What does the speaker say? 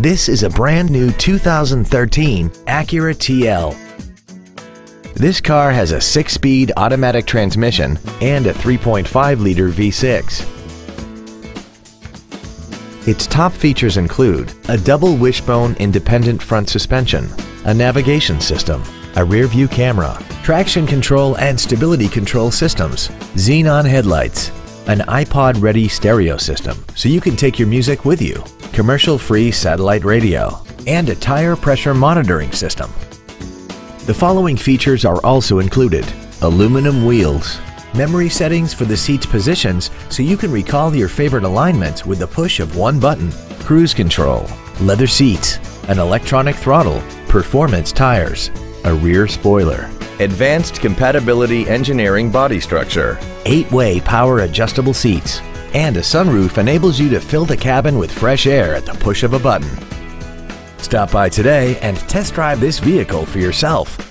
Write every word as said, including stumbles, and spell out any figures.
This is a brand new two thousand thirteen Acura T L. This car has a six-speed automatic transmission and a three point five liter V six. Its top features include a double wishbone independent front suspension, a navigation system, a rear-view camera, traction control and stability control systems, xenon headlights, an iPod-ready stereo system so you can take your music with you, commercial-free satellite radio, and a tire pressure monitoring system. The following features are also included: aluminum wheels, memory settings for the seat's positions so you can recall your favorite alignments with the push of one button, cruise control, leather seats, an electronic throttle, performance tires, a rear spoiler, advanced compatibility engineering body structure, eight-way power adjustable seats, and a sunroof enables you to fill the cabin with fresh air at the push of a button. Stop by today and test drive this vehicle for yourself.